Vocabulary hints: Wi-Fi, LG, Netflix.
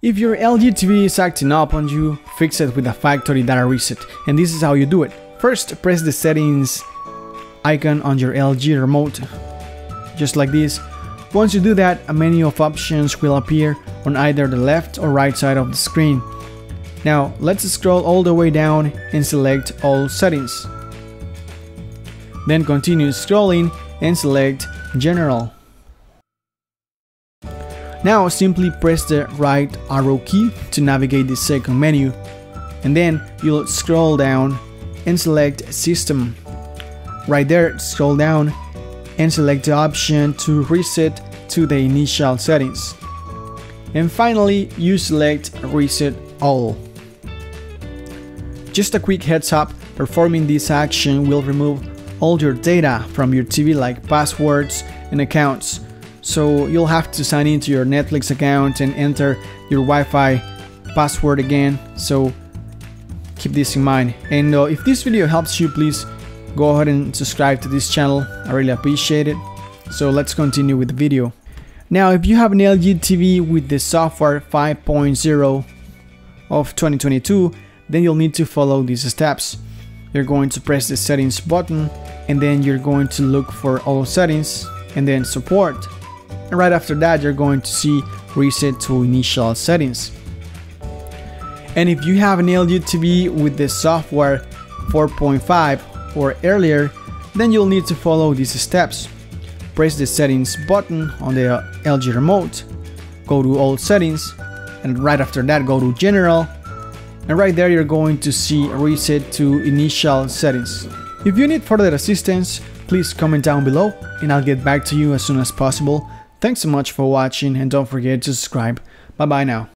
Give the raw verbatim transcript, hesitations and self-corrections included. If your L G T V is acting up on you, fix it with a factory data reset, and this is how you do it. First, press the settings icon on your L G remote, just like this. Once you do that, a menu of options will appear on either the left or right side of the screen. Now, let's scroll all the way down and select all settings. Then continue scrolling and select General. Now simply press the right arrow key to navigate the second menu, and then you'll scroll down and select System. Right there, scroll down and select the option to reset to the initial settings. And finally, you select Reset All. Just a quick heads up, performing this action will remove all your data from your T V like passwords and accounts. So you'll have to sign into your Netflix account and enter your Wi-Fi password again, so keep this in mind. And uh, if this video helps you, please go ahead and subscribe to this channel. I really appreciate it. So let's continue with the video. Now, if you have an L G T V with the software five point oh of twenty twenty-two, then you'll need to follow these steps. You're going to press the settings button, and then you're going to look for all settings and then support. And right after that, you're going to see Reset to Initial Settings. And if you have an L G T V with the software four point five or earlier, then you'll need to follow these steps. Press the settings button on the L G remote, go to all settings, and right after that go to General, and right there you're going to see Reset to Initial Settings. If you need further assistance, please comment down below and I'll get back to you as soon as possible. Thanks so much for watching, and don't forget to subscribe. Bye bye now.